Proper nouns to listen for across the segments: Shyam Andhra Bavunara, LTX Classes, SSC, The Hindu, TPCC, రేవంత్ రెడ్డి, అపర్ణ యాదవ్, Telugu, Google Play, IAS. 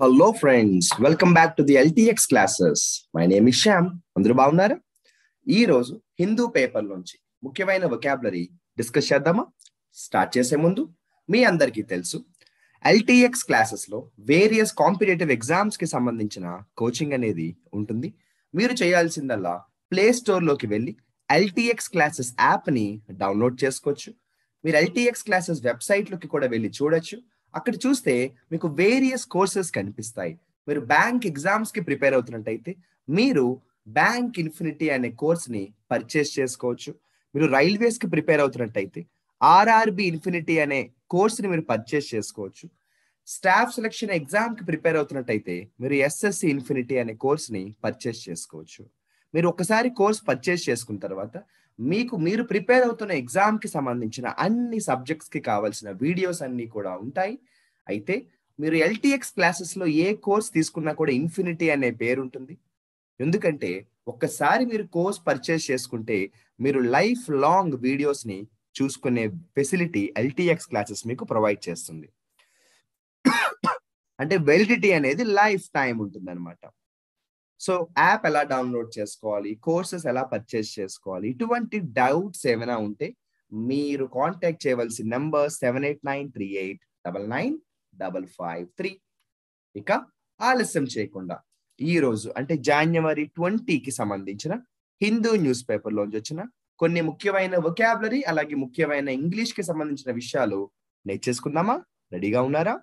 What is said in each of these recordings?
Hello friends, welcome back to the LTX classes. My name is Shyam Andhra Bavunara. Ee roju Hindu paper lonchi mukyamaina vocabulary discuss cheddama. Start chese mundu mee andarki telusu LTX classes lo various competitive exams ki sambandhinchina coaching anedi untundi. Meeru cheyalalsindalla Play Store loki velli LTX classes app ni download chesukochu. Meeru LTX classes website loki kuda velli chudochu. అక్కడ చూస్తే మీకు various courses కనిపిస్తాయి. మీరు bank exams కి prepare అవుతున్నట్టయితే మీరు bank infinity అనే course ని పర్చేస్ చేసుకోవచ్చు. మీరు రైల్వేస్ కి ప్రిపేర్ అవుతున్నట్టయితే ఆర్ఆర్బి ఇన్ఫినిటీ అనే కోర్స్ ని మీరు పర్చేస్ చేసుకోవచ్చు. స్టాఫ్ సెలక్షన్ ఎగ్జామ్ కి ప్రిపేర్ అవుతున్నట్టయితే మీరు ఎస్ఎస్సి ఇన్ఫినిటీ అనే కోర్స్ ని పర్చేస్ చేసుకోవచ్చు. మీరు ఒకసారి కోర్స్ పర్చేస్ చేసుకున్న తర్వాత మీకు మీరు ప్రిపేర్ అవుతున్న ఎగ్జామ్ కి సంబంధించిన అన్ని సబ్జెక్ట్స్ కి కావాల్సిన వీడియోస్ అన్ని కూడా ఉంటాయి. అయితే మీరు ఎల్టీఎక్స్ క్లాసెస్ లో ఏ కోర్స్ తీసుకున్నా కూడా ఇన్ఫినిటీ అనే పేరు ఉంటుంది. ఎందుకంటే ఒక్కసారి మీరు కోర్స్ పర్చేస్ చేసుకుంటే మీరు లైఫ్ లాంగ్ వీడియోస్ ని చూసుకునే ఫెసిలిటీ ఎల్టీఎక్స్ క్లాసెస్ మీకు ప్రొవైడ్ చేస్తుంది. అంటే వ్యాలిడిటీ అనేది లైఫ్ టైం ఉంటుంది అనమాట. సో యాప్ ఎలా డౌన్లోడ్ చేసుకోవాలి, కోర్సెస్ ఎలా పర్చేస్ చేసుకోవాలి, ఇటువంటి డౌట్స్ ఏమైనా ఉంటే మీరు కాంటాక్ట్ చేయవలసిన నెంబర్ 7893899553. ఇక ఆలస్యం చేయకుండా ఈ రోజు అంటే జనవరి 20కి సంబంధించిన హిందూ న్యూస్ పేపర్ లోంచి వచ్చిన కొన్ని ముఖ్యమైన వొకాబులరీ అలాగే ముఖ్యమైన ఇంగ్లీష్ కి సంబంధించిన విషయాలు నేర్చేసుకుందామా? రెడీగా ఉన్నారా?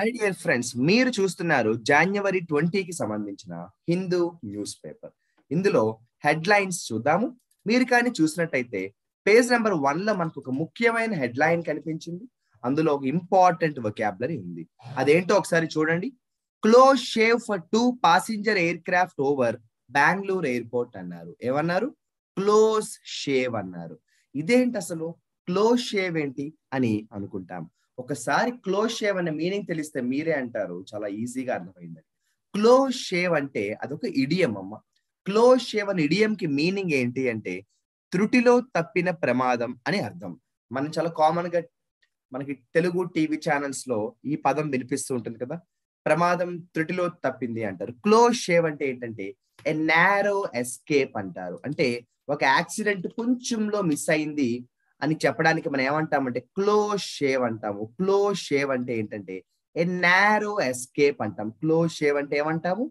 My dear friends, మీరు చూస్తున్నారు జనవరి 20కి సంబంధించిన హిందూ న్యూస్ పేపర్. ఇందులో హెడ్ లైన్స్ చూద్దాము. మీరు కానీ చూసినట్టయితే పేజ్ నెంబర్ 1 లో మనకు ఒక ముఖ్యమైన హెడ్ లైన్ కనిపించింది. అందులో ఒక ఇంపార్టెంట్ వొకాబులరీ ఉంది. అదేంటో ఒకసారి చూడండి. Close shave for 2 passenger aircraft over Bengaluru airport అన్నారు. ఏమన్నారు? క్లోజ్ షేవ్ అన్నారు. ఇదేంటి అసలు క్లోజ్ షేవ్ ఏంటి అని అనుకుంటాం. ఒకసారి క్లోజ్ షేవ్ అనే మీనింగ్ తెలిస్తే మీరే అంటారు చాలా ఈజీగా అర్థమైందని. క్లోజ్ షేవ్ అంటే అదొక ఇడియం అమ్మ. క్లోజ్ షేవ్ అనే ఇడియం కి మీనింగ్ ఏంటి అంటే త్రుటిలో తప్పిన ప్రమాదం అని అర్థం. మనం చాలా కామన్ గా మనకి తెలుగు టీవీ ఛానల్స్ లో ఈ పదం వినిపిస్తూ ఉంటుంది కదా, ప్రమాదం త్రుటిలో తప్పింది అంటారు. క్లోజ్ షేవ్ అంటే ఏంటంటే ఎ నారో ఎస్కేప్ అంటారు. అంటే ఒక యాక్సిడెంట్ కొంచెంలో మిస్ అయింది అని చెప్పడానికి మనం ఏమంటామంటే క్లోజ్ షేవ్ అంటాము. క్లోజ్ షేవ్ అంటే ఏంటంటే ఎ నారో ఎస్కేప్ అంటాం. క్లోజ్ షేవ్ అంటే ఏమంటాము?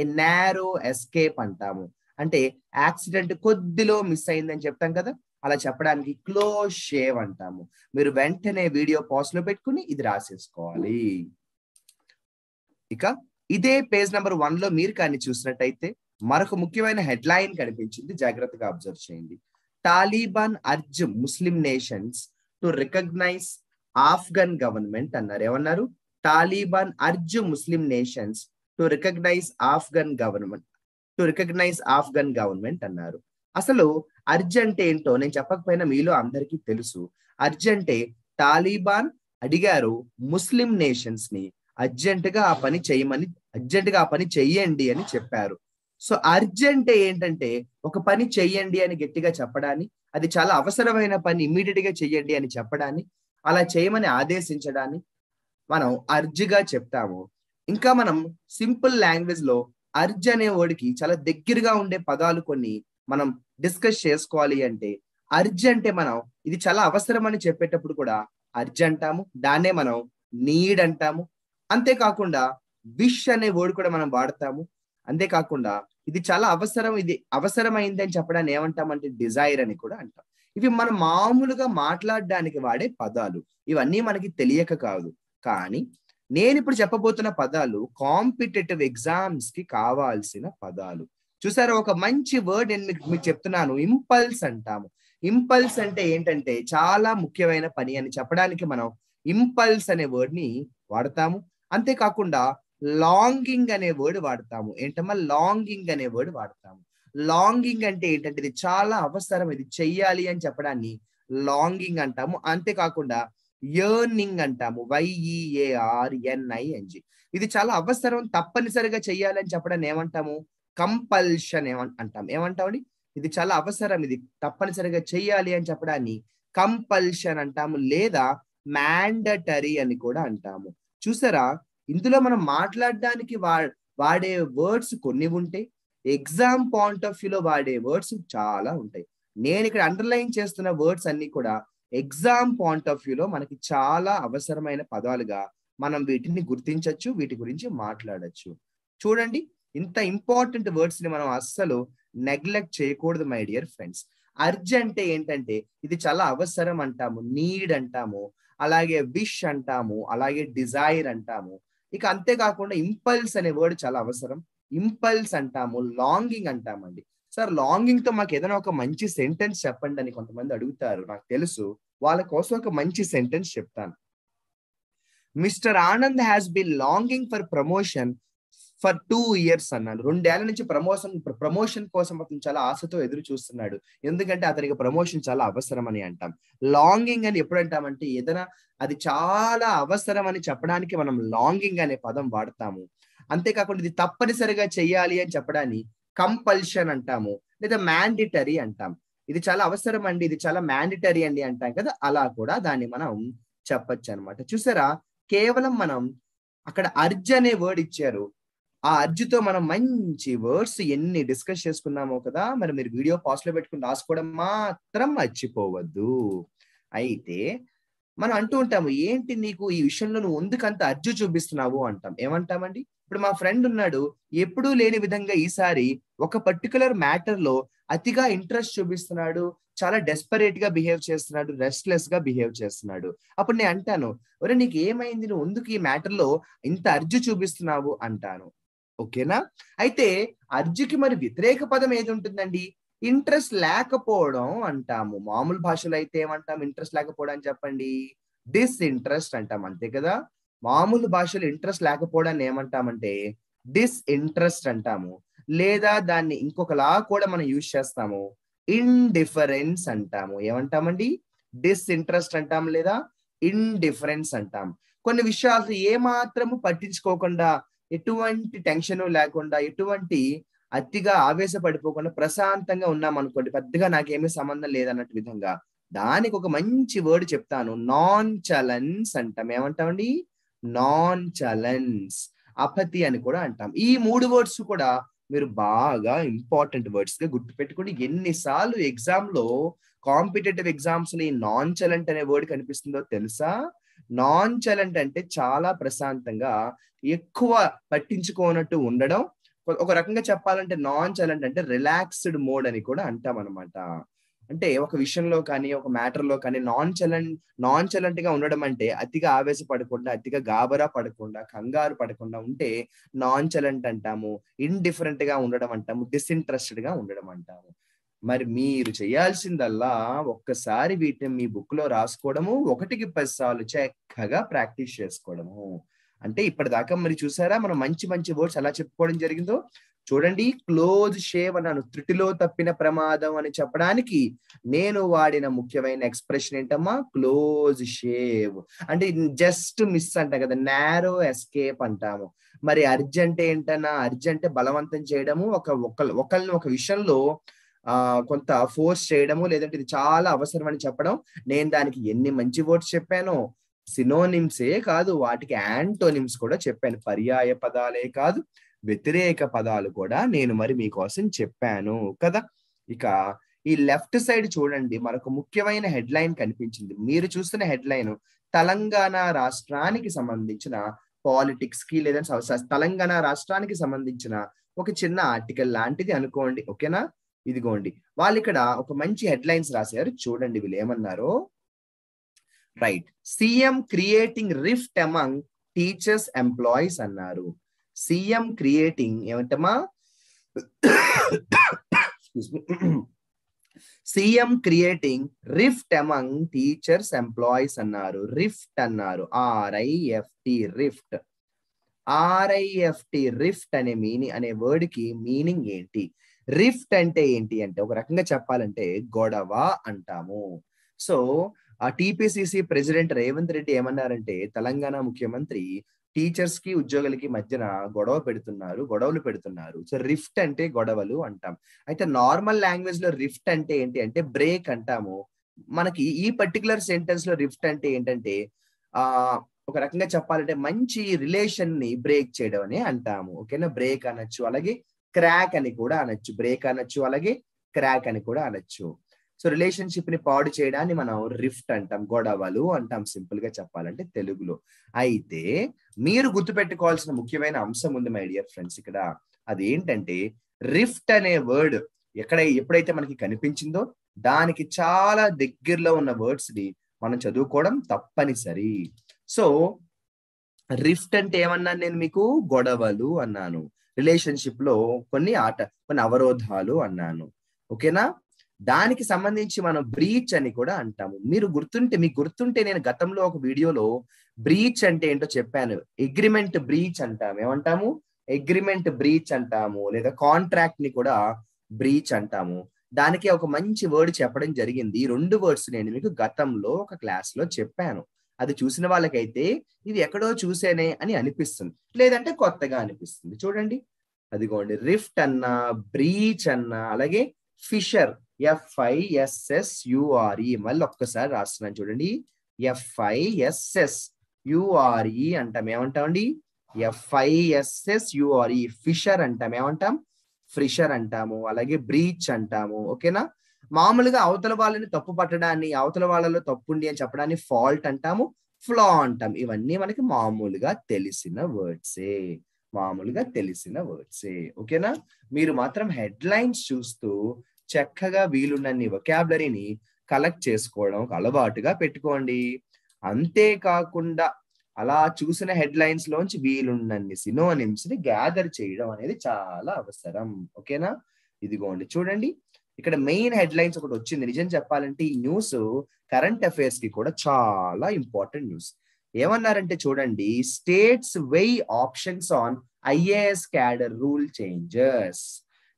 ఎ నారో ఎస్కేప్ అంటాము. అంటే యాక్సిడెంట్ కొద్దిలో మిస్ అయిందని చెప్తాం కదా, అలా చెప్పడానికి క్లోజ్ షేవ్ అంటాము. మీరు వెంటనే వీడియో పాజ్ లో పెట్టుకుని ఇది రాసేసుకోవాలి. ఇక ఇదే పేజ్ నెంబర్ 1 లో మీరు కానీ చూసినట్టయితే మరొక ముఖ్యమైన హెడ్ లైన్ కనిపించింది. జాగ్రత్తగా అబ్జర్వ్ చేయండి. Taliban urge Muslim nations to recognise Afghan government అన్నారు. ఏమన్నారు? Taliban urge Muslim nations to recognise Afghan government అన్నారు. అసలు అర్జ్ అంటే ఏంటో నేను చెప్పకపోయినా మీలో అందరికీ తెలుసు. అర్జ్ అంటే తాలిబాన్ అడిగారు ముస్లిం నేషన్స్ ని అర్జెంట్ గా ఆ పని చెయ్యండి అని చెప్పారు. సో అర్జెంట్ ఏంటంటే ఒక పని చెయ్యండి అని గట్టిగా చెప్పడాన్ని, అది చాలా అవసరమైన పని ఇమీడియట్ గా చెయ్యండి అని చెప్పడాన్ని, అలా చేయమని ఆదేశించడాన్ని మనం అర్జ్గా చెప్తాము. ఇంకా మనం సింపుల్ లాంగ్వేజ్ లో అర్జ్ అనే వర్డ్కి చాలా దగ్గరగా ఉండే పదాలు కొన్ని మనం డిస్కస్ చేసుకోవాలి. అంటే అర్జ్ అంటే మనం ఇది చాలా అవసరం అని చెప్పేటప్పుడు కూడా అర్జ్ అంటాము, దాన్నే మనం నీడ్ అంటాము. అంతేకాకుండా విష్ అనే వర్డ్ కూడా మనం వాడతాము. అంతేకాకుండా ఇది చాలా అవసరం, ఇది అవసరమైంది అని చెప్పడానికి ఏమంటామంటే డిజైర్ అని కూడా అంటాం. ఇవి మనం మామూలుగా మాట్లాడడానికి వాడే పదాలు. ఇవన్నీ మనకి తెలియక కాదు, కానీ నేను ఇప్పుడు చెప్పబోతున్న పదాలు కాంపిటేటివ్ ఎగ్జామ్స్ కి కావాల్సిన పదాలు. చూసారా, ఒక మంచి వర్డ్ నేను మీకు చెప్తున్నాను, ఇంపల్స్ అంటాము. ఇంపల్స్ అంటే ఏంటంటే చాలా ముఖ్యమైన పని అని చెప్పడానికి మనం ఇంపల్స్ అనే వర్డ్ ని వాడతాము. అంతేకాకుండా లాంగింగ్ అనే వర్డ్ వాడతాము. ఏంటమ్మా? లాంగింగ్ అనే వర్డ్ వాడతాము. లాంగింగ్ అంటే ఏంటంటే ఇది చాలా అవసరం, ఇది చెయ్యాలి అని చెప్పడాన్ని లాంగింగ్ అంటాము. అంతేకాకుండా యర్నింగ్ అంటాము. YEARNING. ఇది చాలా అవసరం, తప్పనిసరిగా చెయ్యాలి అని చెప్పడాన్ని ఏమంటాము? కంపల్షన్ అంటాం. ఏమంటామండి? ఇది చాలా అవసరం, ఇది తప్పనిసరిగా చెయ్యాలి అని చెప్పడాన్ని కంపల్షన్ అంటాము. లేదా mandatory అని కూడా అంటాము. చూసారా, ఇందులో మనం మాట్లాడడానికి వాడే వర్డ్స్ కొన్ని ఉంటాయి, ఎగ్జామ్ పాయింట్ ఆఫ్ వ్యూలో వాడే వర్డ్స్ చాలా ఉంటాయి. నేను ఇక్కడ అండర్లైన్ చేస్తున్న వర్డ్స్ అన్ని కూడా ఎగ్జామ్ పాయింట్ ఆఫ్ వ్యూలో మనకి చాలా అవసరమైన పదాలుగా మనం వీటిని గుర్తించవచ్చు, వీటి గురించి మాట్లాడచ్చు. చూడండి, ఇంత ఇంపార్టెంట్ వర్డ్స్ ని మనం అస్సలు నెగ్లెక్ట్ చేయకూడదు మై డియర్ ఫ్రెండ్స్. అర్జ్ అంటే ఏంటంటే ఇది చాలా అవసరం అంటాము, నీడ్ అంటాము, అలాగే విష్ అంటాము, అలాగే డిజైర్ అంటాము. ఇక అంతేకాకుండా ఇంపల్స్ అనే వర్డ్ చాలా అవసరం, ఇంపల్స్ అంటాము, లాంగింగ్ అంటామండి. సార్ లాంగింగ్ తో మాకు ఏదైనా ఒక మంచి సెంటెన్స్ చెప్పండి అని కొంతమంది అడుగుతారు, నాకు తెలుసు. వాళ్ళ కోసం ఒక మంచి సెంటెన్స్ చెప్తాను. Mister Anand has been longing for promotion for 2 years అన్నాడు. 2 ఏళ్ల నుంచి ప్రమోషన్ కోసం అతను చాలా ఆశతో ఎదురు చూస్తున్నాడు, ఎందుకంటే అతనికి ప్రమోషన్ చాలా అవసరం అని అంటాం. లాంగింగ్ అని ఎప్పుడు అంటామంటే ఏదైనా అది చాలా అవసరం అని చెప్పడానికి మనం లాంగింగ్ అనే పదం వాడతాము. అంతేకాకుండా ఇది తప్పనిసరిగా చెయ్యాలి అని చెప్పడాన్ని కంపల్షన్ అంటాము, లేదా మ్యాండిటరీ అంటాం. ఇది చాలా అవసరం అండి, ఇది చాలా మ్యాండిటరీ అండి అంటాం కదా, అలా కూడా దాన్ని మనం చెప్పచ్చు అనమాట. చూసారా, కేవలం మనం అక్కడ అర్జ్ అనే వర్డ్ ఇచ్చారు, ఆ అర్జుతో మనం మంచి వర్డ్స్ ఎన్ని డిస్కస్ చేసుకున్నామో కదా. మరి మీరు వీడియో పాస్లో పెట్టుకుని రాసుకోవడం మాత్రం మర్చిపోవద్దు. అయితే మనం అంటూ ఉంటాము, ఏంటి నీకు ఈ విషయంలో నువ్వు ఎందుకంత అర్జు చూపిస్తున్నావు అంటాం. ఏమంటామండి, ఇప్పుడు మా ఫ్రెండ్ ఉన్నాడు, ఎప్పుడూ లేని విధంగా ఈసారి ఒక పర్టికులర్ మ్యాటర్ లో అతిగా ఇంట్రెస్ట్ చూపిస్తున్నాడు, చాలా డెస్పరేట్ గా బిహేవ్ చేస్తున్నాడు, రెస్ట్లెస్ గా బిహేవ్ చేస్తున్నాడు. అప్పుడు నేను అంటాను, ఒరే నీకు ఏమైంది, నువ్వు ఎందుకు ఈ మ్యాటర్ లో ఇంత అర్జు చూపిస్తున్నావు అంటాను. ఓకేనా, అయితే అర్జుకి మరి వ్యతిరేక పదం ఏది ఉంటుందండి, ఇంట్రెస్ట్ లేకపోవడం అంటాము. మామూలు భాషలో అయితే ఏమంటాం ఇంట్రెస్ట్ లేకపోవడం అని చెప్పండి, డిస్ఇంట్రెస్ట్ అంటాం, అంతే కదా. మామూలు భాషలో ఇంట్రెస్ట్ లేకపోవడాన్ని ఏమంటామంటే డిస్ఇంట్రెస్ట్ అంటాము, లేదా దాన్ని ఇంకొకలా కూడా మనం యూజ్ చేస్తాము, ఇండిఫరెన్స్ అంటాము. ఏమంటామండి, డిస్ఇంట్రెస్ట్ అంటాం, లేదా ఇండిఫరెన్స్ అంటాం. కొన్ని విషయాలు ఏమాత్రము పట్టించుకోకుండా, ఎటువంటి టెన్షన్ లేకుండా, ఎటువంటి అతిగా ఆవేశపడిపోకుండా ప్రశాంతంగా ఉన్నాం అనుకోండి, పెద్దగా నాకేమీ సంబంధం లేదన్నట్టు విధంగా. దానికి ఒక మంచి వర్డ్ చెప్తాను, నాన్ చలన్స్ అంటాం. ఏమంటామండి, నాన్ చలన్స్, అపతి అని కూడా అంటాం. ఈ 3 వర్డ్స్ కూడా మీరు బాగా ఇంపార్టెంట్ వర్డ్స్ గా గుర్తు పెట్టుకుని, ఎన్నిసార్లు ఎగ్జామ్ లో కాంపిటేటివ్ ఎగ్జామ్స్ లో ఈ నాన్ చలెంట్ అనే వర్డ్ కనిపిస్తుందో తెలుసా. నాన్ చలెంట్ అంటే చాలా ప్రశాంతంగా, ఎక్కువ పట్టించుకోనట్టు ఉండడం. ఒక రకంగా చెప్పాలంటే నాన్ చలెంట్ అంటే రిలాక్స్డ్ మోడ్ అని కూడా అంటాం అనమాట. అంటే ఒక విషయంలో కానీ, ఒక మ్యాటర్ లో కానీ నాన్ చలెంట్ గా ఉండడం అంటే అతిగా ఆవేశపడకుండా, అతిగా గాబరా పడకుండా, కంగారు పడకుండా ఉంటే నాన్ చలెంట్ అంటాము, ఇండిఫరెంట్ గా ఉండడం అంటాము, డిస్ఇంట్రెస్టెడ్ గా ఉండడం అంటాము. మరి మీరు చేయాల్సిందల్లా ఒక్కసారి వీటిని మీ బుక్ లో రాసుకోవడము, 1కి 10 సార్లు చక్కగా ప్రాక్టీస్ చేసుకోవడము. అంటే ఇప్పటిదాకా మరి చూసారా మనం మంచి మంచి వర్డ్స్ ఎలా చెప్పుకోవడం జరిగిందో. చూడండి, క్లోజ్ షేవ్ అన్నాను, త్రుటిలో తప్పిన ప్రమాదం అని చెప్పడానికి నేను వాడిన ముఖ్యమైన ఎక్స్ప్రెషన్ ఏంటమ్మా, క్లోజ్ షేవ్. అంటే జస్ట్ మిస్ అంటాం కదా, నారో ఎస్కేప్ అంటాము. మరి అర్జ్ అంటే ఏంటన్నా, అర్జ్ అంటే బలవంతం చేయడము, ఒకళ్ళని ఒక విషయంలో కొంత ఫోర్స్ చేయడము, లేదంటే ఇది చాలా అవసరం అని చెప్పడం. నేను దానికి ఎన్ని మంచి వర్డ్స్ చెప్పానో, సినోనిమ్సే కాదు వాటికి యాంటోనిమ్స్ కూడా చెప్పాను, పర్యాయ పదాలే కాదు వ్యతిరేక పదాలు కూడా నేను మరి మీకోసం చెప్పాను కదా. ఇక ఈ లెఫ్ట్ సైడ్ చూడండి, మనకు ముఖ్యమైన హెడ్ లైన్ కనిపించింది. మీరు చూస్తున్న హెడ్ లైన్ తెలంగాణ రాష్ట్రానికి సంబంధించిన పాలిటిక్స్ కి, లేదంటే తెలంగాణ రాష్ట్రానికి సంబంధించిన ఒక చిన్న ఆర్టికల్ లాంటిది అనుకోండి. ఓకేనా, ఇదిగోండి వాళ్ళు ఇక్కడ ఒక మంచి హెడ్ లైన్స్ రాశారు, చూడండి వీళ్ళు ఏమన్నారో. Right, CM creating rift among teachers employees అన్నారు. సీఎం క్రియేటింగ్ ఏమంటమా, CM creating rift among teachers employees అన్నారు. రిఫ్ట్ అన్నారు, RIFT రిఫ్ట్. RIFT రిఫ్ట్ అనే వర్డ్ కి మీనింగ్ ఏంటి, రిఫ్ట్ అంటే ఏంటి అంటే ఒక రకంగా చెప్పాలంటే గొడవ అంటాము. సో ఆ TPCC ప్రెసిడెంట్ రేవంత్ రెడ్డి ఏమన్నారంటే, తెలంగాణ ముఖ్యమంత్రి టీచర్స్ కి ఉద్యోగులకి మధ్యన గొడవలు పెడుతున్నారు. సో రిఫ్ట్ అంటే గొడవలు అంటాం. అయితే నార్మల్ లాంగ్వేజ్ లో రిఫ్ట్ అంటే ఏంటి అంటే బ్రేక్ అంటాము, మనకి ఈ పర్టికులర్ సెంటెన్స్ లో రిఫ్ట్ అంటే ఏంటంటే ఒక రకంగా చెప్పాలంటే మంచి రిలేషన్ ని బ్రేక్ చేయడం అని అంటాము. ఓకేనా, బ్రేక్ అనొచ్చు, అలాగే క్రాక్ అని కూడా అనొచ్చు. బ్రేక్ అనొచ్చు, అలాగే క్రాక్ అని కూడా అనొచ్చు. సో రిలేషన్షిప్ ని పాడు చేయడాన్ని మనం రిఫ్ట్ అంటాం, గొడవలు అంటాం సింపుల్ గా చెప్పాలంటే తెలుగులో. అయితే మీరు గుర్తుపెట్టుకోవాల్సిన ముఖ్యమైన అంశం ఉంది మై డియర్ ఫ్రెండ్స్ ఇక్కడ. అది ఏంటంటే రిఫ్ట్ అనే వర్డ్ ఎప్పుడైతే మనకి కనిపించిందో దానికి చాలా దగ్గరలో ఉన్న వర్డ్స్ ని మనం చదువుకోవడం తప్పనిసరి. సో రిఫ్ట్ అంటే ఏమన్నాను నేను? మీకు గొడవలు అన్నాను, రిలేషన్షిప్ లో కొన్ని అవరోధాలు అన్నాను. ఓకేనా, దానికి సంబంధించి మనం బ్రీచ్ అని కూడా అంటాము. మీకు గుర్తుంటే నేను గతంలో ఒక వీడియోలో బ్రీచ్ అంటే ఏంటో చెప్పాను. అగ్రిమెంట్ బ్రీచ్ అంటాము, ఏమంటాము? అగ్రిమెంట్ బ్రీచ్ అంటాము, లేదా కాంట్రాక్ట్ ని కూడా బ్రీచ్ అంటాము. దానికి ఒక మంచి వర్డ్ చెప్పడం జరిగింది. ఈ రెండు వర్డ్స్ నేను మీకు గతంలో ఒక క్లాస్ లో చెప్పాను. అది చూసిన వాళ్ళకైతే ఇది ఎక్కడో చూసేనే అని అనిపిస్తుంది, లేదంటే కొత్తగా అనిపిస్తుంది. చూడండి, అదిగోండి, రిఫ్ట్ అన్నా, బ్రీచ్ అన్నా, అలాగే ఫిషర్, FISSURE, మళ్ళీ ఒక్కసారి రాస్తున్నాను చూడండి, FISSURE అంటాం. ఏమంటామండి? FISSURE, ఫిషర్ అంటాం. ఏమంటాం? ఫ్రిషర్ అంటాము, అలాగే బ్రీచ్ అంటాము. ఓకేనా, మామూలుగా అవతల వాళ్ళని తప్పు పట్టడాన్ని, అవతల వాళ్ళలో తప్పుండి అని చెప్పడాన్ని ఫాల్ట్ అంటాము, ఫ్లా అంటాం. ఇవన్నీ మనకి మామూలుగా తెలిసిన వర్డ్సే. ఓకేనా, మీరు మాత్రం హెడ్ లైన్స్ చూస్తూ చక్కగా వీలున్నన్ని వొకాబులరీని కలెక్ట్ చేసుకోవడం ఒక అలవాటుగా పెట్టుకోండి. అంతేకాకుండా అలా చూసిన హెడ్ లైన్స్ లోంచి వీలున్నన్ని సినోనిమ్స్ ని గ్యాదర్ చేయడం అనేది చాలా అవసరం. ఓకేనా, ఇదిగోండి చూడండి, ఇక్కడ మెయిన్ హెడ్ లైన్స్ ఒకటి వచ్చింది. నిజం చెప్పాలంటే ఈ న్యూస్ కరెంట్ అఫైర్స్ కి కూడా చాలా ఇంపార్టెంట్ న్యూస్. ఏమన్నారంటే చూడండి, states weigh options on IAS cadre rule changes.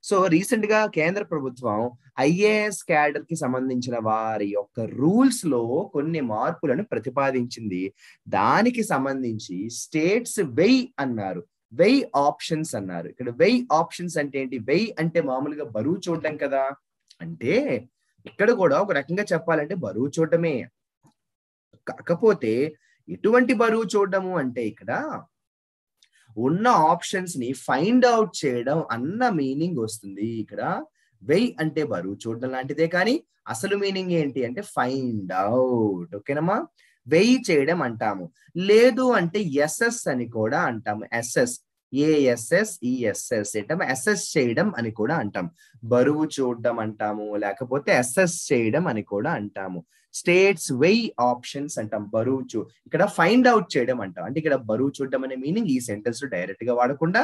So recent గా కేంద్ర ప్రభుత్వం IAS క్యాడర్ కి సంబంధించిన వారి యొక్క రూల్స్ లో కొన్ని మార్పులను ప్రతిపాదించింది. దానికి సంబంధించి స్టేట్స్ వెయ్ అన్నారు, వెయ్ ఆప్షన్స్ అన్నారు. ఇక్కడ వెయ్ ఆప్షన్స్ అంటే ఏంటి? వెయ్ అంటే మామూలుగా బరువు చూడడం కదా, అంటే ఇక్కడ కూడా ఒక రకంగా చెప్పాలంటే బరువు చూడటమే. కాకపోతే ఎటువంటి బరువు చూడడము అంటే ఇక్కడ ఉన్న ఆప్షన్స్ ని ఫైండ్ అవుట్ చేయడం అన్న మీనింగ్ వస్తుంది. ఇక్కడ వెయ్ అంటే బరువు చూడడం లాంటిదే, కానీ అసలు మీనింగ్ ఏంటి అంటే ఫైండ్ అవుట్. ఓకేనమ్మా, వెయ్ చేయడం అంటాము. లేదు అంటే ఎస్ఎస్ అని కూడా అంటాము. SSASSESS అంటాము, ఎస్ఎస్ చేయడం అని కూడా అంటాం. బరువు చూడడం అంటాము, లేకపోతే ఎస్ఎస్ చేయడం అని కూడా అంటాము. స్టేట్స్ వెయ్ ఆప్షన్స్ అంటాం, బరువు ఇక్కడ ఫైండ్ అవుట్ చేయడం అంటాం. అంటే ఇక్కడ బరువు చూడడం అనే మీనింగ్ ఈ సెంటెన్స్ లో డైరెక్ట్ గా వాడకుండా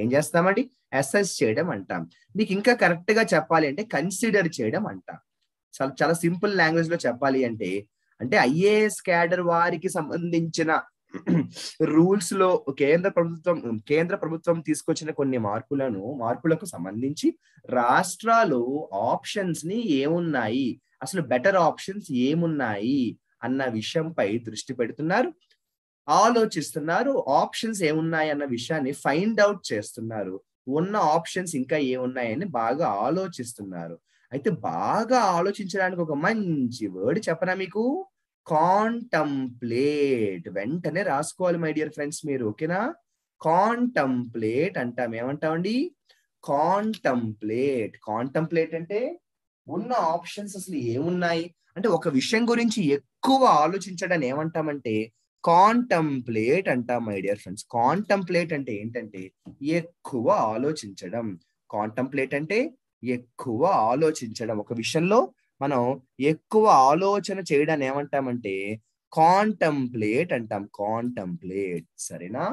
ఏం చేస్తామండి? ఎస్ఎస్ చేయడం అంటాం. మీకు ఇంకా కరెక్ట్ గా చెప్పాలి అంటే కన్సిడర్ చేయడం అంటాం. చాలా చాలా సింపుల్ లాంగ్వేజ్ లో చెప్పాలి అంటే IAS క్యాడర్ వారికి సంబంధించిన రూల్స్ లో కేంద్ర ప్రభుత్వం తీసుకొచ్చిన కొన్ని మార్పులకు సంబంధించి రాష్ట్రాలు ఆప్షన్స్ ని ఏమున్నాయి, అసలు బెటర్ ఆప్షన్స్ ఏమున్నాయి అన్న విషయంపై దృష్టి పెడుతున్నారు, ఆలోచిస్తున్నారు. ఆప్షన్స్ ఏమున్నాయి అన్న విషయాన్ని ఫైండ్ అవుట్ చేస్తున్నారు. ఉన్న ఆప్షన్స్ ఇంకా ఏమున్నాయని బాగా ఆలోచిస్తున్నారు. అయితే బాగా ఆలోచించడానికి ఒక మంచి వర్డ్ చెప్పనా మీకు? కాంటంప్లేట్. వెంటనే రాసుకోవాలి మై డియర్ ఫ్రెండ్స్ మీరు. ఓకేనా, కాంటంప్లేట్ అంటాం. ఏమంటామండి? కాంటంప్లేట్. కాంటంప్లేట్ అంటే ఉన్న ఆప్షన్స్ అసలు ఏమున్నాయి అంటే ఒక విషయం గురించి ఎక్కువ ఆలోచించడాన్ని ఏమంటామంటే కాంటంప్లేట్ అంటాం మై డియర్ ఫ్రెండ్స్. కాంటంప్లేట్ అంటే ఏంటంటే ఎక్కువ ఆలోచించడం. కాంటంప్లేట్ అంటే ఎక్కువ ఆలోచించడం. ఒక విషయంలో మనం ఎక్కువ ఆలోచన చేయడాన్ని ఏమంటామంటే కాంటంప్లేట్ అంటాం. కాంటంప్లేట్. సరేనా,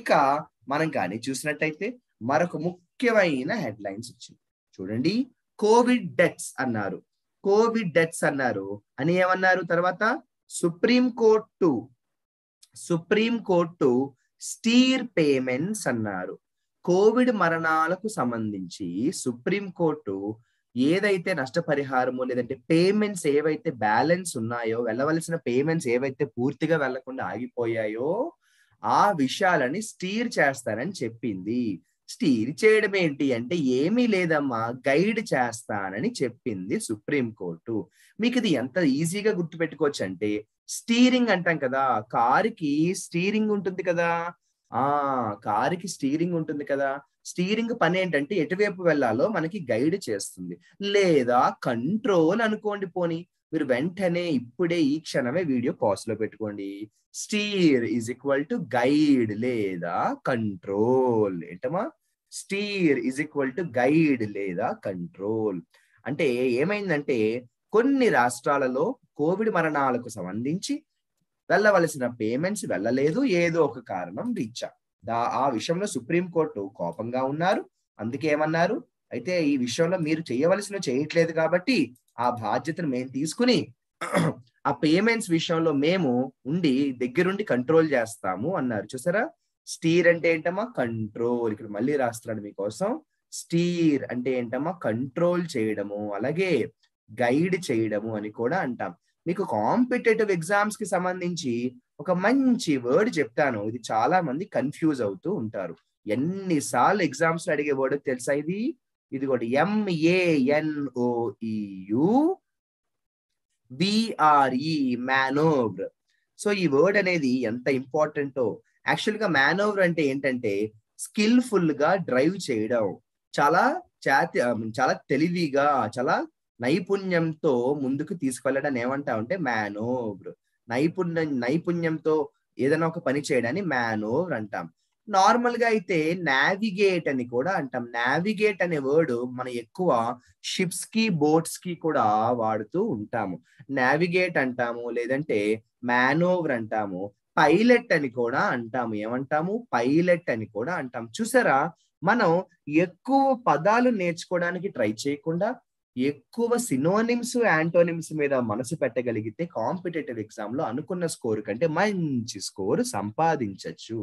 ఇక మనం కానీ చూసినట్టయితే మరొక ముఖ్యమైన హెడ్ లైన్స్ వచ్చింది చూడండి. కోవిడ్ డెత్స్ అన్నారు అని ఏమన్నారు? తర్వాత సుప్రీం కోర్టు స్టీర్ పేమెంట్స్ అన్నారు. కోవిడ్ మరణాలకు సంబంధించి సుప్రీం కోర్టు ఏదైతే నష్టపరిహారము, లేదంటే పేమెంట్స్ ఏవైతే బ్యాలెన్స్ ఉన్నాయో, వెళ్ళవలసిన పేమెంట్స్ ఏవైతే పూర్తిగా వెళ్లకుండా ఆగిపోయాయో, ఆ విషయాలని స్టీర్ చేస్తారని చెప్పింది. స్టీర్ చేయడం ఏంటి అంటే ఏమీ లేదమ్మా, గైడ్ చేస్తానని చెప్పింది సుప్రీం కోర్టు. మీకు ఇది ఎంత ఈజీగా గుర్తుపెట్టుకోవచ్చు అంటే, స్టీరింగ్ అంటాం కదా, కారుకి స్టీరింగ్ ఉంటుంది కదా, స్టీరింగ్ పని ఏంటంటే ఎటువైపు వెళ్ళాలో మనకి గైడ్ చేస్తుంది. లేదా కంట్రోల్ అనుకోండి, పోనీ మీరు వెంటనే ఇప్పుడే ఈ క్షణమే వీడియో పాస్ లో పెట్టుకోండి. Steer is equal to guide లేదా కంట్రోల్. ఏంటమ్మా, steer is equal to guide లేదా కంట్రోల్. అంటే ఏమైందంటే కొన్ని రాష్ట్రాలలో కోవిడ్ మరణాలకు సంబంధించి వెళ్ళవలసిన పేమెంట్స్ వెళ్ళలేదు, ఏదో ఒక కారణం రీచ్. ఆ విషయంలో సుప్రీం కోర్టు కోపంగా ఉన్నారు. అందుకే ఏమన్నారు అయితే, ఈ విషయంలో మీరు చేయవలసిన చేయట్లేదు కాబట్టి ఆ బాధ్యతను మేము తీసుకుని ఆ పేమెంట్స్ విషయంలో మేము ఉండి దగ్గరుండి కంట్రోల్ చేస్తాము అన్నారు. చూసారా, స్టీర్ అంటే ఏంటమ్మా కంట్రోల్. ఇక్కడ మళ్ళీ రాస్తున్నాడు మీకోసం. స్టీర్ అంటే ఏంటమ్మా కంట్రోల్ చేయడము, అలాగే గైడ్ చేయడము అని కూడా అంటాం. మీకు కాంపిటేటివ్ ఎగ్జామ్స్ కి సంబంధించి ఒక మంచి వర్డ్ చెప్తాను, ఇది చాలా మంది కన్ఫ్యూజ్ అవుతూ ఉంటారు. ఎన్నిసార్లు ఎగ్జామ్స్ అడిగే వర్డ్ తెలుసా? ఇది కూడా MANOEUBRE, మానోవర్. సో ఈ వర్డ్ అనేది ఎంత ఇంపార్టెంటో. యాక్చువల్ గా మానోవర్ అంటే ఏంటంటే స్కిల్ఫుల్ గా డ్రైవ్ చేయడం, చాలా తెలివిగా, చాలా నైపుణ్యంతో ముందుకు తీసుకెళ్ళడాన్ని ఏమంటామంటే మానోవర్. నైపుణ్యంతో ఏదైనా ఒక పని చేయడాన్ని మానోవర్ అంటాం. నార్మల్ గా అయితే నావిగేట్ అని కూడా అంటాం. నావిగేట్ అనే వర్డ్ మనం ఎక్కువ షిప్స్ కి, బోట్స్ కి కూడా వాడుతూ ఉంటాము. నావిగేట్ అంటాము, లేదంటే మానోవర్ అంటాము, పైలట్ అని కూడా అంటాము. చూసారా, మనం ఎక్కువ పదాలు నేర్చుకోవడానికి ట్రై చేయకుండా ఎక్కువ సినోనిమ్స్, యాంటోనిమ్స్ మీద మనసు పెట్టగలిగితే కాంపిటేటివ్ ఎగ్జామ్ లో అనుకున్న స్కోర్ కంటే మంచి స్కోర్ సంపాదించవచ్చు.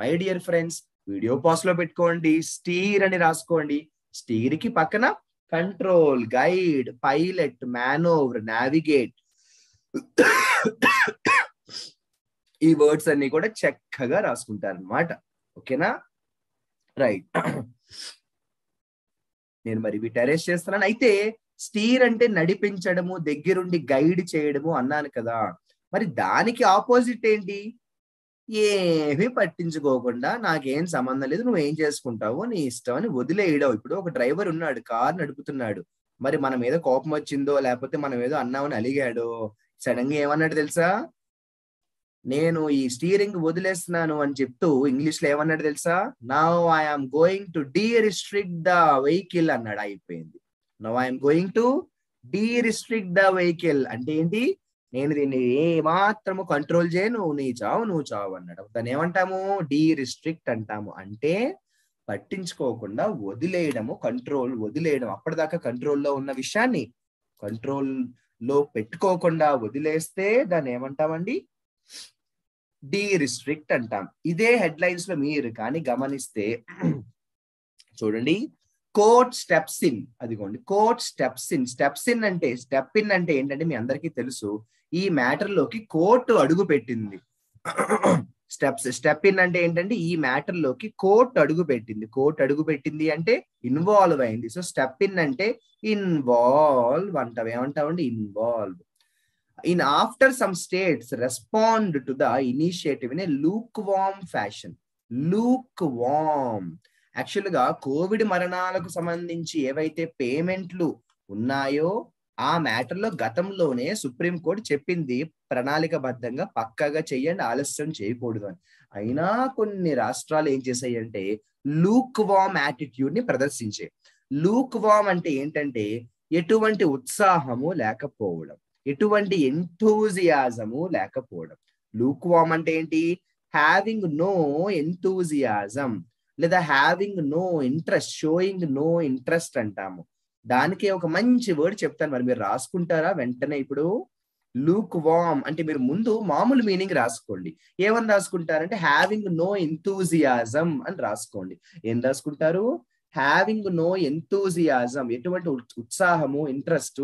My dear friends, video pause లో పెట్టుకోండి, స్టీర్ అని రాసుకోండి. స్టీర్ కి పక్కన control, guide, pilot, manoeuvre, navigate ఈ వర్డ్స్ అన్ని కూడా చక్కగా రాసుకుంటారనమాట. ఓకేనా, రైట్. నేను మరి వీటి అరేంజ్ చేస్తున్నాను. అయితే స్టీర్ అంటే నడిపించడము, దగ్గరుండి గైడ్ చేయడము అన్నాను కదా, మరి దానికి ఆపోజిట్ ఏంటి? ఏమీ పట్టించుకోకుండా నాకేం సంబంధం లేదు, నువ్వేం చేసుకుంటావో నీ ఇష్టం అని వదిలేయడం. ఇప్పుడు ఒక డ్రైవర్ ఉన్నాడు, కార్ నడుపుతున్నాడు. మరి మనం ఏదో కోపం వచ్చిందో, లేకపోతే మనం ఏదో అన్నామని అలిగాడో, సడన్ గా ఏమన్నాడు తెలుసా, నేను ఈ స్టీరింగ్ వదిలేస్తున్నాను అని చెప్తూ ఇంగ్లీష్ లో ఏమన్నాడు తెలుసా, now I'm going to derestrict the vehicle అన్నాడు. అయిపోయింది. Now I'm going to derestrict the vehicle అంటే ఏంటి, నేను దీన్ని ఏ మాత్రము కంట్రోల్ చేయను, నువ్వు చావు అన్నాడు. దాన్ని ఏమంటాము, డీ రిస్ట్రిక్ట్ అంటాము. అంటే పట్టించుకోకుండా వదిలేయడము, కంట్రోల్ వదిలేయడం. అప్పటిదాకా కంట్రోల్లో ఉన్న విషయాన్ని కంట్రోల్ లో పెట్టుకోకుండా వదిలేస్తే దాన్ని ఏమంటామండి, డీ రిస్ట్రిక్ట్ అంటాం. ఇదే హెడ్ లైన్స్ లో మీరు కానీ గమనిస్తే చూడండి, కోర్ట్ స్టెప్స్ ఇన్. అదిగోండి, court steps in. Step in అంటే ఏంటంటే మీ అందరికీ తెలుసు, ఈ మ్యాటర్ లోకి కోర్టు అడుగు పెట్టింది. స్టెప్ ఇన్ అంటే ఏంటంటే ఈ మ్యాటర్ లోకి కోర్టు అడుగు పెట్టింది అంటే ఇన్వాల్వ్ అయింది. సో స్టెప్ ఇన్ అంటే ఇన్వాల్వ్ అంటాం. ఏమంటామండి, involve. In after some states respond to the initiative in a lukewarm fashion. Actual గా కోవిడ్ మరణాలకు సంబంధించి ఏవైతే పేమెంట్లు ఉన్నాయో ఆ మ్యాటర్ లో గతంలోనే సుప్రీంకోర్టు చెప్పింది ప్రణాళికబద్ధంగా పక్కాగా చేయండి, ఆలస్యం చేయకూడదు అని. అయినా కొన్ని రాష్ట్రాలు ఏం చేశాయంటే లూక్వామ్ యాటిట్యూడ్ ని ప్రదర్శించాయి. లూక్వామ్ అంటే ఏంటంటే ఎటువంటి ఉత్సాహము లేకపోవడం, ఎటువంటి ఎంతూజియాజము లేకపోవడం. లూక్వామ్ అంటే ఏంటి, హ్యావింగ్ నో ఎంతూజియాజం లేదా having no interest, showing no interest అంటాము. దానికే ఒక మంచి వర్డ్ చెప్తాను, మరి మీరు రాసుకుంటారా వెంటనే? ఇప్పుడు లూక్వామ్ అంటే మీరు ముందు మామూలు మీనింగ్ రాసుకోండి. ఏమని రాసుకుంటారంటే హ్యావింగ్ నో ఎంతూజియాజం అని రాసుకోండి. ఏం రాసుకుంటారు, హ్యావింగ్ నో ఎంతూజియాజం, ఎటువంటి ఉత్సాహము, ఇంట్రెస్ట్,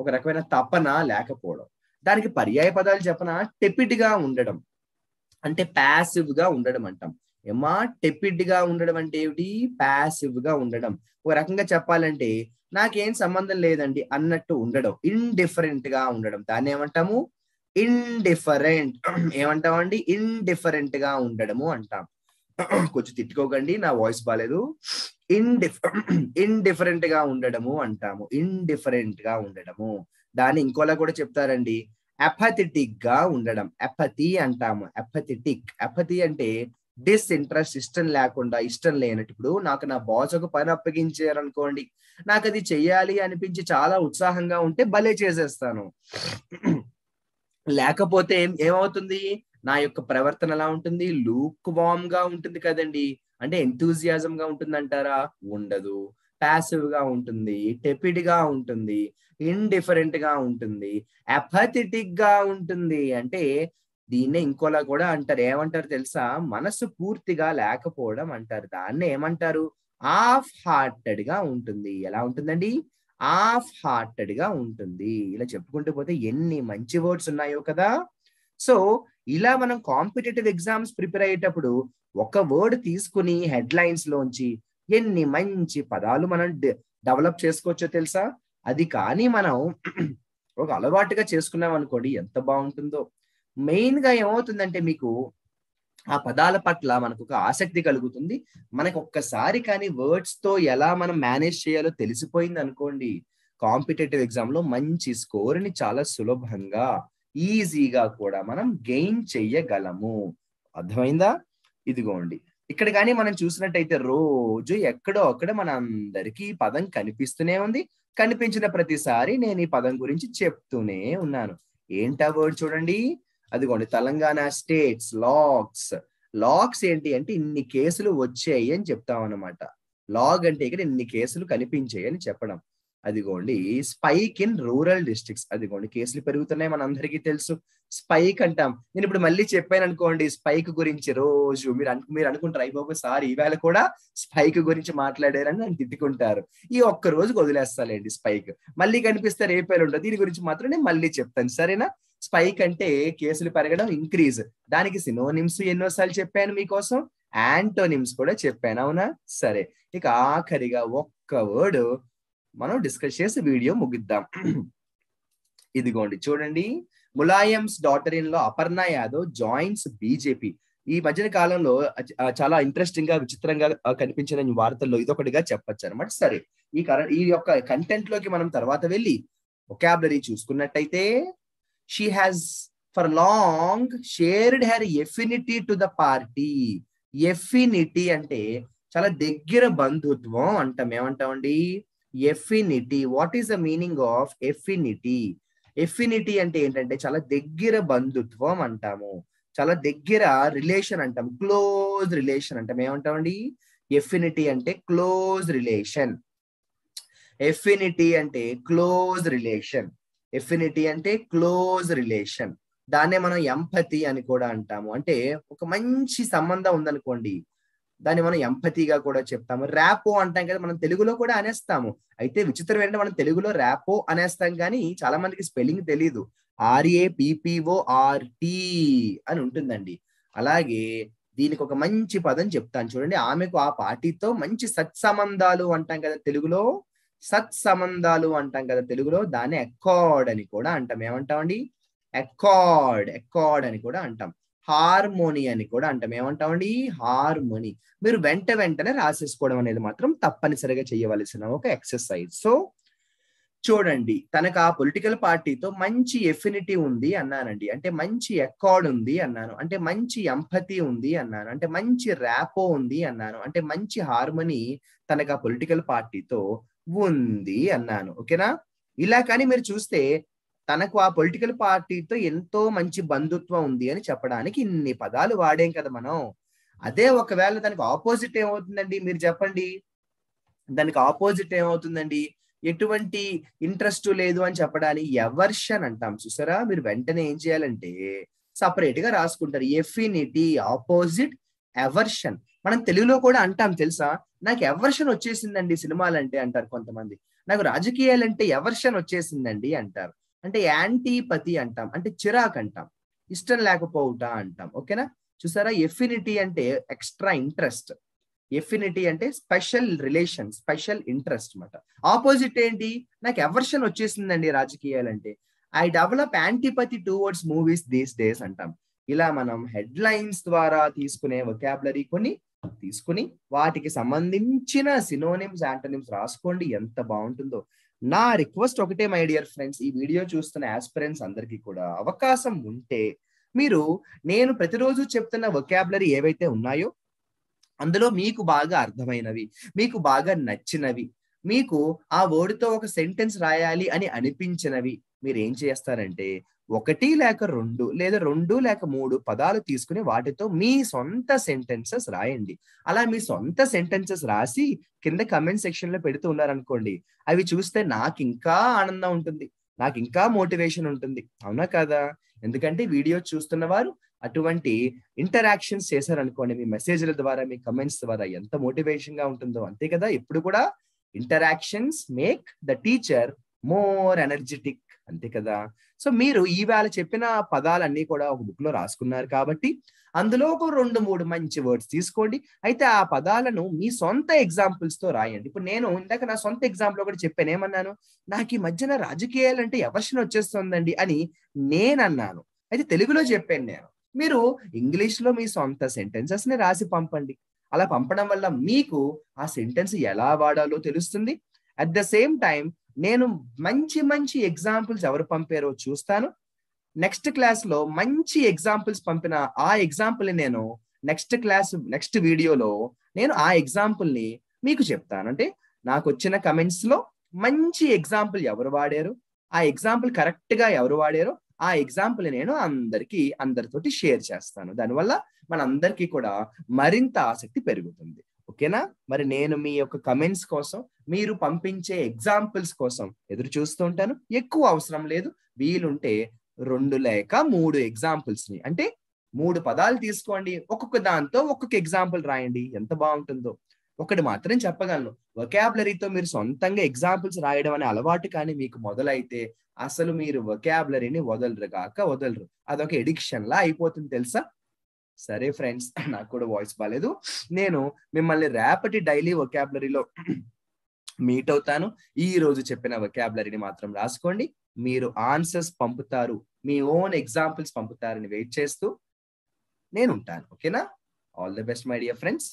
ఒక రకమైన తపన లేకపోవడం. దానికి పర్యాయ పదాలు చెప్పన, టెపిడ్ గా ఉండడం అంటే ప్యాసివ్ గా ఉండడం అంటాం. Emma tepid ga undadam and devdi, passive ga undadam. Urakanga chapal and day, Nakin Samandan lay than the Anna to undado, indifferent ga undadam. Tanevantamu, indifferent, Evantavandi, indifferent ga undadamu antam. Kuch titko gandhi, na voice baledu, indifferent ga undadamu antamu, indifferent ga undadamu. Dani inkola koda chapter and day. Apathetic ga undadam. Apathy antamu. Apathetic. Apathy ante disinterest istan lakunda istan leyanati. Ippudu naaku na boss oka pani appagincharu anukondi. Naaku adi cheyali anipinchi chaala utsahanga unte bale chesestanu. Lekapothe em avutundi? Na yokka pravartana ela untundi? Lukewarm ga untundi kadandi. Ante enthusiasm ga untundi antara? Undadu. Passive ga untundi, tepid ga untundi, indifferent ga untundi, apathetic ga untundi. Ante దీన్ని ఇంకోలా కూడా అంటారు. ఏమంటారు తెలుసా? మనసు పూర్తిగా లేకపోవడం అంటారు. దాన్ని ఏమంటారు? హాఫ్ హార్టెడ్ గా ఉంటుంది. ఎలా ఉంటుందండి? హాఫ్ హార్టెడ్ గా ఉంటుంది. ఇలా చెప్పుకుంటూ పోతే ఎన్ని మంచి వర్డ్స్ ఉన్నాయో కదా. సో ఇలా మనం కాంపిటేటివ్ ఎగ్జామ్స్ ప్రిపేర్ అయ్యేటప్పుడు ఒక వర్డ్ తీసుకుని హెడ్ లైన్స్ లోంచి ఎన్ని మంచి పదాలు మనం డెవలప్ చేసుకోవచ్చో తెలుసా? అది కానీ మనం ఒక అలవాటుగా చేసుకున్నాం అనుకోండి ఎంత బాగుంటుందో. మెయిన్ గా ఏమవుతుందంటే మీకు ఆ పదాల పట్ల మనకు ఒక ఆసక్తి కలుగుతుంది. మనకు ఒక్కసారి కానీ వర్డ్స్ తో ఎలా మనం మేనేజ్ చేయాలో తెలిసిపోయింది అనుకోండి, కాంపిటేటివ్ ఎగ్జామ్ లో మంచి స్కోర్ ని చాలా సులభంగా ఈజీగా కూడా మనం గెయిన్ చేయగలము. అర్థమైందా? ఇదిగోండి ఇక్కడ కానీ మనం చూసినట్టయితే రోజు ఎక్కడో అక్కడ మన అందరికీ ఈ పదం కనిపిస్తూనే ఉంది. కనిపించిన ప్రతిసారి నేను ఈ పదం గురించి చెప్తూనే ఉన్నాను. ఏంటా వర్డ్ చూడండి. అదిగోండి తెలంగాణ స్టేట్స్ లాగ్స్. లాగ్స్ ఏంటి అంటే ఇన్ని కేసులు వచ్చాయి అని చెప్తాం అనమాట. లాగ్ అంటే ఇక్కడ ఇన్ని కేసులు కనిపించాయి అని చెప్పడం. అదిగోండి స్పైక్ ఇన్ రూరల్ డిస్ట్రిక్ట్స్. అదిగోండి కేసులు పెరుగుతున్నాయి మన అందరికీ తెలుసు. స్పైక్ అంటాం. నేను ఇప్పుడు మళ్ళీ చెప్పాను అనుకోండి స్పైక్ గురించి రోజు మీరు అనుకుంటారు అయిపోయి సార్ ఈవేళ కూడా స్పైక్ గురించి మాట్లాడారని నన్ను తిట్టుకుంటారు. ఈ ఒక్క రోజు వదిలేస్తానండి. స్పైక్ మళ్ళీ కనిపిస్తే రేపేలు ఉంటుంది. దీని గురించి మాత్రం నేను మళ్ళీ చెప్తాను, సరేనా? స్పైక్ అంటే కేసులు పెరగడం, ఇంక్రీజ్. దానికి సినోనిమ్స్ ఎన్నోసార్లు చెప్పాను మీకోసం, యాంటోనిమ్స్ కూడా చెప్పాను, అవునా? సరే, ఇక ఆఖరిగా ఒక్క వర్డ్ మనం డిస్కస్ చేసి వీడియో ముగిద్దాం. ఇదిగోండి చూడండి, ములాయంస్ డాటర్ ఇన్ లో అపర్ణ యాదవ్ జాయిన్స్ బీజేపీ. ఈ మధ్యన కాలంలో చాలా ఇంట్రెస్టింగ్ గా విచిత్రంగా కనిపించిన వార్తల్లో ఇదొకటిగా చెప్పచ్చు అనమాట. సరే, ఈ యొక్క కంటెంట్ లోకి మనం తర్వాత వెళ్ళి వొకాబులరీ చూసుకున్నట్టయితే, she has for long shared her affinity to the party. Affinity అంటే చాలా దగ్గర బంధుత్వం అంటాం. ఏమంటామండి? Affinity. What is the meaning of affinity? Affinity అంటే ఏంటంటే చాలా దగ్గర బంధుత్వం అంటాము, చాలా దగ్గర రిలేషన్ అంటాం, క్లోజ్ రిలేషన్ అంటాం. ఏమంటామండి? ఎఫినిటీ అంటే క్లోజ్ రిలేషన్. ఎఫినిటీ అంటే క్లోజ్ రిలేషన్. ఎఫినిటీ అంటే క్లోజ్ రిలేషన్. దాన్నే మనం ఎంపతి అని కూడా అంటాము. అంటే ఒక మంచి సంబంధం ఉందనుకోండి దాన్ని మనం ఎంపతిగా కూడా చెప్తాము. ర్యాపో అంటాం కదా మనం, తెలుగులో కూడా అనేస్తాము. అయితే విచిత్రం ఏంటంటే మనం తెలుగులో ర్యాపో అనేస్తాం కానీ చాలా మందికి స్పెల్లింగ్ తెలీదు. RAPPORT అని ఉంటుందండి. అలాగే దీనికి ఒక మంచి పదం చెప్తాను చూడండి. ఆమెకు ఆ పార్టీతో మంచి సత్సంబంధాలు అంటాం కదా తెలుగులో. సత్సంబంధాలు అంటాం కదా తెలుగులో, దాన్ని అకార్డ్ అని కూడా అంటాం. ఏమంటామండి? అకార్డ్. అకార్డ్ అని కూడా అంటాం. హార్మోని అని కూడా అంటాం. ఏమంటామండి? హార్మోని. మీరు వెంటనే రాసేసుకోవడం అనేది మాత్రం తప్పనిసరిగా చేయవలసిన ఒక ఎక్సర్సైజ్. సో చూడండి, తనకు ఆ పొలిటికల్ పార్టీతో మంచి ఎఫినిటీ ఉంది అన్నానండి, అంటే మంచి అకార్డ్ ఉంది అన్నాను, అంటే మంచి ఎంపతి ఉంది అన్నాను, అంటే మంచి ర్యాపో ఉంది అన్నాను, అంటే మంచి హార్మోని తనకు ఆ పొలిటికల్ పార్టీతో ఉంది అన్నాను. ఓకేనా? ఇలా కానీ మీరు చూస్తే తనకు ఆ పొలిటికల్ పార్టీతో ఎంతో మంచి బంధుత్వం ఉంది అని చెప్పడానికి ఇన్ని పదాలు వాడాం కదా మనం. అదే ఒకవేళ దానికి ఆపోజిట్ ఏమవుతుందండి? మీరు చెప్పండి, దానికి ఆపోజిట్ ఏమవుతుందండి? ఎటువంటి ఇంట్రెస్ట్ లేదు అని చెప్పడానికి ఎవర్షన్ అంటాం. చూసారా? మీరు వెంటనే ఏం చేయాలంటే సపరేట్ గా రాసుకుంటారు. Affinity opposite aversion. మనం తెలుగులో కూడా అంటాం తెలుసా, నాకు ఎవర్షన్ వచ్చేసిందండి సినిమాలంటే అంటారు కొంతమంది. నాకు రాజకీయాలంటే ఎవర్షన్ వచ్చేసిందండి అంటారు. అంటే యాంటీపతి అంటాం, అంటే చిరాక్ అంటాం, ఇష్టం లేకపోవుట అంటాం. ఓకేనా? చూసారా, ఎఫినిటీ అంటే ఎక్స్ట్రా ఇంట్రెస్ట్, ఎఫినిటీ అంటే స్పెషల్ రిలేషన్, స్పెషల్ ఇంట్రెస్ట్ అనమాట. ఆపోజిట్ ఏంటి, నాకు ఎవర్షన్ వచ్చేసిందండి రాజకీయాలంటే, I develop antipathy towards movies these days అంటాం. ఇలా మనం హెడ్ లైన్స్ ద్వారా తీసుకునే వొకాబులరీ కొన్ని తీసుకుని వాటికి సంబంధించిన సినోనిమ్స్ యాంటోనిమ్స్ రాసుకోండి, ఎంత బాగుంటుందో. నా రిక్వెస్ట్ ఒకటే మై డియర్ ఫ్రెండ్స్, ఈ వీడియో చూస్తున్న ఆస్పిరెంట్స్ అందరికీ కూడా అవకాశం ఉంటే మీరు నేను ప్రతిరోజు చెప్తున్న వొకాబులరీ ఏవైతే ఉన్నాయో అందులో మీకు బాగా అర్థమైనవి, మీకు బాగా నచ్చినవి, మీకు ఆ వర్డ్తో ఒక సెంటెన్స్ రాయాలి అని అనిపించినవి మీరు ఏం చేస్తారంటే ఒకటి లేక రెండు లేదా రెండు లేక మూడు పదాలు తీసుకుని వాటితో మీ సొంత సెంటెన్సెస్ రాయండి. అలా మీ సొంత సెంటెన్సెస్ రాసి కింద కమెంట్ సెక్షన్ లో పెడుతూ ఉన్నారనుకోండి, అవి చూస్తే నాకు ఇంకా ఆనందం ఉంటుంది, నాకు ఇంకా మోటివేషన్ ఉంటుంది, అవునా కదా? ఎందుకంటే వీడియో చూస్తున్న వారు అటువంటి ఇంటరాక్షన్స్ చేశారనుకోండి మీ మెసేజ్ల ద్వారా, మీ కమెంట్స్ ద్వారా, ఎంత మోటివేషన్ గా ఉంటుందో. అంతే కదా, ఎప్పుడు కూడా interactions make the teacher more energetic, అంతే కదా? సో మీరు ఈవేళ చెప్పిన పదాలన్నీ కూడా ఒక బుక్ లో రాసుకున్నారు కాబట్టి అందులో ఒక రెండు మూడు మంచి వర్డ్స్ తీసుకోండి. అయితే ఆ పదాలను మీ సొంత ఎగ్జాంపుల్స్ తో రాయండి. ఇప్పుడు నేను ఇందాక నా సొంత ఎగ్జాంపుల్ ఒకటి చెప్పాను, ఏమన్నాను, నాకు ఈ మధ్యన రాజకీయాలంటే ఎవర్షన్ వచ్చేస్తుందండి అని నేను అన్నాను. అయితే తెలుగులో చెప్పాను నేను, మీరు ఇంగ్లీష్ లో మీ సొంత సెంటెన్సెస్ ని రాసి పంపండి. అలా పంపడం వల్ల మీకు ఆ సెంటెన్స్ ఎలా వాడాలో తెలుస్తుంది. అట్ ద సేమ్ టైం నేను మంచి మంచి ఎగ్జాంపుల్స్ ఎవరు పంపారో చూస్తాను. నెక్స్ట్ క్లాస్ లో మంచి ఎగ్జాంపుల్స్ పంపిన ఆ ఎగ్జాంపుల్ని నేను నెక్స్ట్ వీడియోలో నేను ఆ ఎగ్జాంపుల్ని మీకు చెప్తాను. అంటే నాకు వచ్చిన కమెంట్స్ లో మంచి ఎగ్జాంపుల్ ఎవరు వాడారు, ఆ ఎగ్జాంపుల్ కరెక్ట్ గా ఎవరు వాడారో ఆ ఎగ్జాంపుల్ నేను అందరితోటి షేర్ చేస్తాను. దానివల్ల మనందరికీ కూడా మరింత ఆసక్తి పెరుగుతుంది, ఓకేనా? మరి నేను మీ యొక్క కమెంట్స్ కోసం, మీరు పంపించే ఎగ్జాంపుల్స్ కోసం ఎదురు చూస్తూ ఉంటాను. ఎక్కువ అవసరం లేదు, వీలుంటే రెండు లేక మూడు ఎగ్జాంపుల్స్ ని, అంటే మూడు పదాలు తీసుకోండి, ఒక్కొక్క దాంతో ఒక్కొక్క ఎగ్జాంపుల్ రాయండి, ఎంత బాగుంటుందో. ఒకటి మాత్రం చెప్పగలను, వొకాబులరీతో మీరు సొంతంగా ఎగ్జాంపుల్స్ రాయడం అనే అలవాటు కానీ మీకు మొదలైతే అసలు మీరు వొకాబులరీని వదలరు, అదొక ఎడిక్షన్ లా అయిపోతుంది, తెలుసా? సరే ఫ్రెండ్స్, నాకు కూడా వాయిస్ బాలేదు. నేను మిమ్మల్ని రేపటి డైలీ వొకాబులరీలో మీట్ అవుతాను. ఈ రోజు చెప్పిన వొకాబులరీని మాత్రం రాసుకోండి, మీరు ఆన్సర్స్ పంపుతారు, మీ ఓన్ ఎగ్జాంపుల్స్ పంపుతారని వెయిట్ చేస్తూ నేను ఉంటాను, ఓకేనా? All the best my dear friends.